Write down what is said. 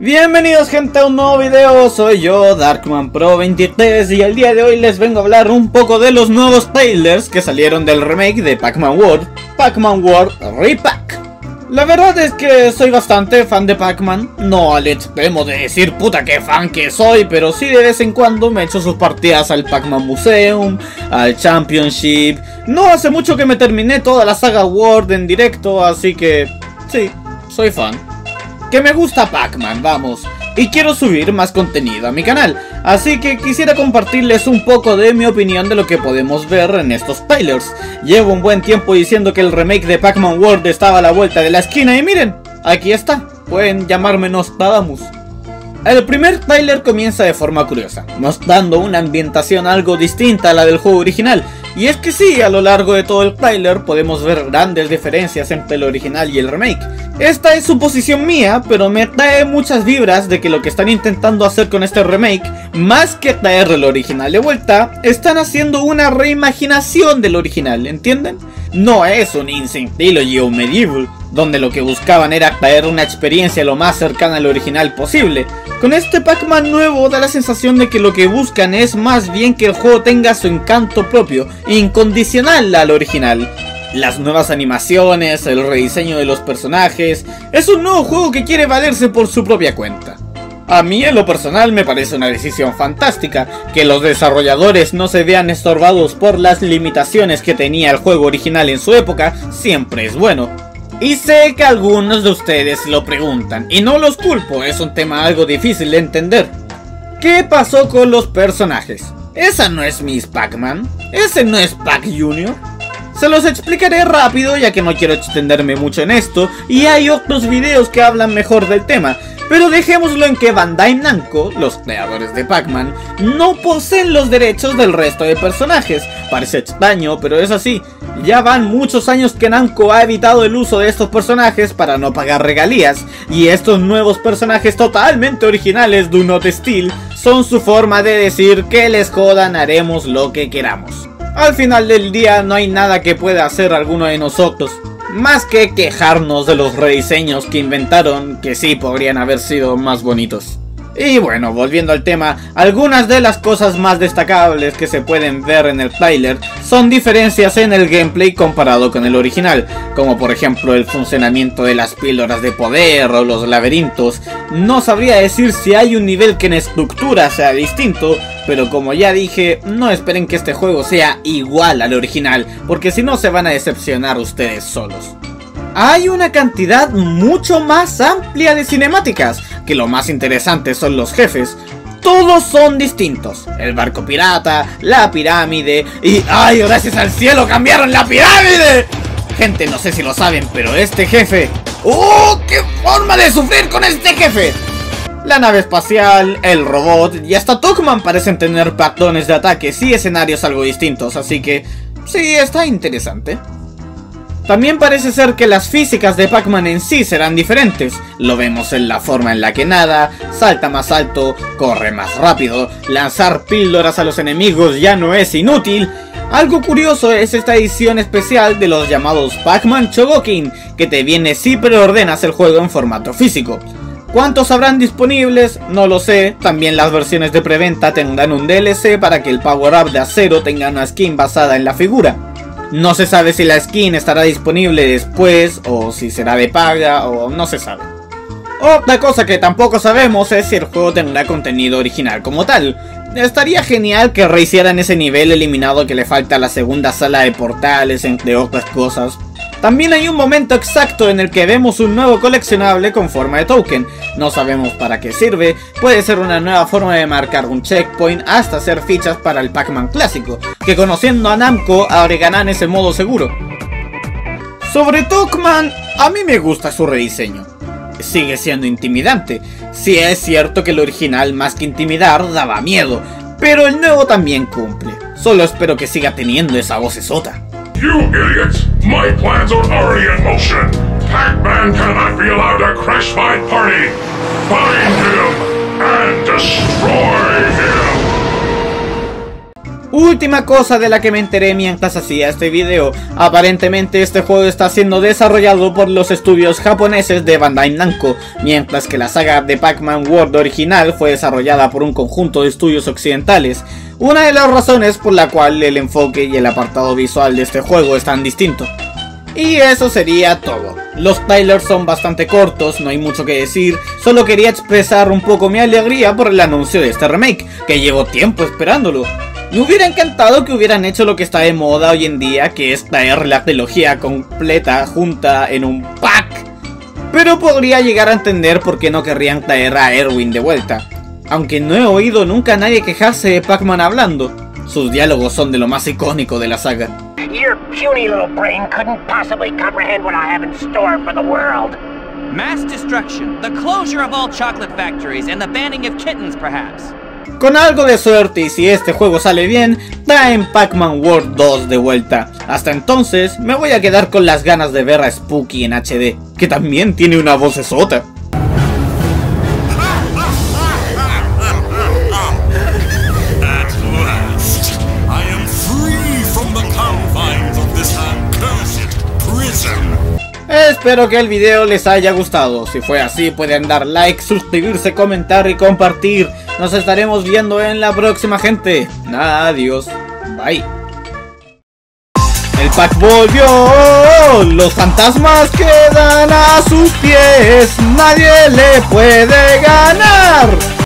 Bienvenidos gente a un nuevo video, soy yo DarkmanPro23 y el día de hoy les vengo a hablar un poco de los nuevos trailers que salieron del remake de Pac-Man World Repack. La verdad es que soy bastante fan de Pac-Man, no al extremo de decir puta que fan que soy, pero sí de vez en cuando me echo sus partidas al Pac-Man Museum, al Championship. No hace mucho que me terminé toda la saga World en directo, así que sí, soy fan. Que me gusta Pac-Man, vamos, y quiero subir más contenido a mi canal, así que quisiera compartirles un poco de mi opinión de lo que podemos ver en estos trailers. Llevo un buen tiempo diciendo que el remake de Pac-Man World estaba a la vuelta de la esquina y miren, aquí está, pueden llamarme Nostalgamus. El primer trailer comienza de forma curiosa, mostrando una ambientación algo distinta a la del juego original. Y es que sí, a lo largo de todo el tráiler podemos ver grandes diferencias entre el original y el remake. Esta es suposición mía, pero me trae muchas vibras de que lo que están intentando hacer con este remake, más que traer el original de vuelta, están haciendo una reimaginación del original, ¿entienden? No es un Insignia Trilogy o Medieval, donde lo que buscaban era traer una experiencia lo más cercana al original posible. Con este Pac-Man nuevo da la sensación de que lo que buscan es más bien que el juego tenga su encanto propio, incondicional al original. Las nuevas animaciones, el rediseño de los personajes, es un nuevo juego que quiere valerse por su propia cuenta. A mí en lo personal me parece una decisión fantástica, que los desarrolladores no se vean estorbados por las limitaciones que tenía el juego original en su época, siempre es bueno. Y sé que algunos de ustedes lo preguntan, y no los culpo, es un tema algo difícil de entender. ¿Qué pasó con los personajes? ¿Esa no es Miss Pac-Man? ¿Ese no es Pac-Junior? Se los explicaré rápido ya que no quiero extenderme mucho en esto, y hay otros videos que hablan mejor del tema. Pero dejémoslo en que Bandai Namco, los creadores de Pac-Man, no poseen los derechos del resto de personajes. Parece extraño, pero es así. Ya van muchos años que Namco ha evitado el uso de estos personajes para no pagar regalías, y estos nuevos personajes totalmente originales de Not Steel son su forma de decir que les jodan, haremos lo que queramos. Al final del día no hay nada que pueda hacer alguno de nosotros, más que quejarnos de los rediseños que inventaron, que sí podrían haber sido más bonitos. Y bueno, volviendo al tema, algunas de las cosas más destacables que se pueden ver en el tráiler son diferencias en el gameplay comparado con el original, como por ejemplo el funcionamiento de las píldoras de poder o los laberintos. No sabría decir si hay un nivel que en estructura sea distinto, pero como ya dije, no esperen que este juego sea igual al original, porque si no se van a decepcionar ustedes solos. Hay una cantidad mucho más amplia de cinemáticas, que lo más interesante son los jefes. Todos son distintos, el barco pirata, la pirámide y... ¡ay, gracias al cielo cambiaron la pirámide! Gente, no sé si lo saben, pero este jefe... ¡oh, qué forma de sufrir con este jefe! La nave espacial, el robot y hasta Toc-Man parecen tener patrones de ataques y escenarios algo distintos, así que sí, está interesante. También parece ser que las físicas de Pac-Man en sí serán diferentes. Lo vemos en la forma en la que nada, salta más alto, corre más rápido, lanzar píldoras a los enemigos ya no es inútil. Algo curioso es esta edición especial de los llamados Pac-Man Shogokin, que te viene si preordenas el juego en formato físico. ¿Cuántos habrán disponibles? No lo sé. También las versiones de preventa tendrán un DLC para que el power-up de acero tenga una skin basada en la figura. No se sabe si la skin estará disponible después, o si será de paga, o no se sabe. Otra cosa que tampoco sabemos es si el juego tendrá contenido original como tal. Estaría genial que rehicieran ese nivel eliminado que le falta a la segunda sala de portales, entre otras cosas. También hay un momento exacto en el que vemos un nuevo coleccionable con forma de token. No sabemos para qué sirve, puede ser una nueva forma de marcar un checkpoint, hasta hacer fichas para el Pac-Man clásico, que conociendo a Namco agregarán ese modo seguro. Sobre Toc-Man, a mí me gusta su rediseño. Sigue siendo intimidante. Sí, es cierto que el original más que intimidar daba miedo, pero el nuevo también cumple. Solo espero que siga teniendo esa vocesota. You idiots! My plans are already in motion! Pac-Man cannot be allowed to crash my party! Find him and destroy him! Última cosa de la que me enteré mientras hacía este video. Aparentemente este juego está siendo desarrollado por los estudios japoneses de Bandai Namco, mientras que la saga de Pac-Man World original fue desarrollada por un conjunto de estudios occidentales. Una de las razones por la cual el enfoque y el apartado visual de este juego es tan distinto. Y eso sería todo. Los trailers son bastante cortos, no hay mucho que decir, solo quería expresar un poco mi alegría por el anuncio de este remake, que llevo tiempo esperándolo. Me hubiera encantado que hubieran hecho lo que está de moda hoy en día, que es traer la trilogía completa junta en un pack. Pero podría llegar a entender por qué no querrían traer a Erwin de vuelta. Aunque no he oído nunca a nadie quejarse de Pac-Man hablando. Sus diálogos son de lo más icónico de la saga. Your puny little brain couldn't possibly comprehend what I have in store for the world. Mass destruction, the closure of all chocolate factories and the banning of kittens perhaps. Con algo de suerte y si este juego sale bien, traen Pac-Man World 2 de vuelta. Hasta entonces, me voy a quedar con las ganas de ver a Spooky en HD, que también tiene una vocesota. Espero que el video les haya gustado. Si fue así, pueden dar like, suscribirse, comentar y compartir. Nos estaremos viendo en la próxima, gente. Adiós. Bye. El pack volvió. Los fantasmas quedan a sus pies. Nadie le puede ganar.